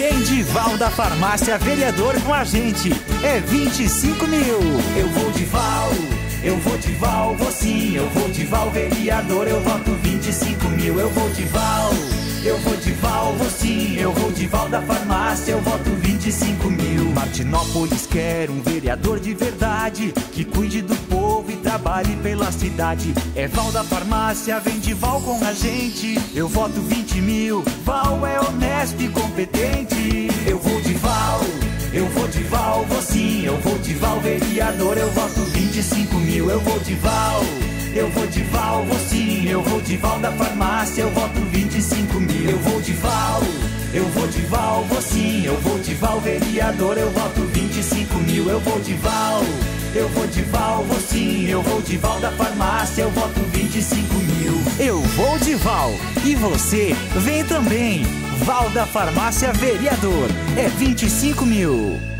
Vem de Val da Farmácia, vereador com a gente. É 25 mil. Eu vou de Val, eu vou de Val, vou sim. Eu vou de Val, vereador, eu voto 25 mil. Eu vou de Val, eu vou de Val, vou sim. Eu vou de Val da Farmácia, eu voto 25 mil. Martinópolis quer um vereador de verdade, que cuide do povo e trabalhe pela cidade. É Val da Farmácia, vem de Val com a gente. Eu voto 20 mil. Val é honesto e competente. Eu vou de Val, eu vou de Val, vou sim. Eu vou de Val, vereador, eu voto 25 mil. Eu vou de Val, eu vou de Val, vou sim. Eu vou de Val da Farmácia, eu voto 25 mil. Eu vou de Val, eu vou de Val, vou sim. Eu vou de Val, vereador, eu voto 25 mil. Eu vou de Val, eu vou de Val, vou sim. Eu vou de Val da Farmácia, eu voto 25 mil. Eu vou de Val, e você vem também. Val da Farmácia, vereador, é 25 mil.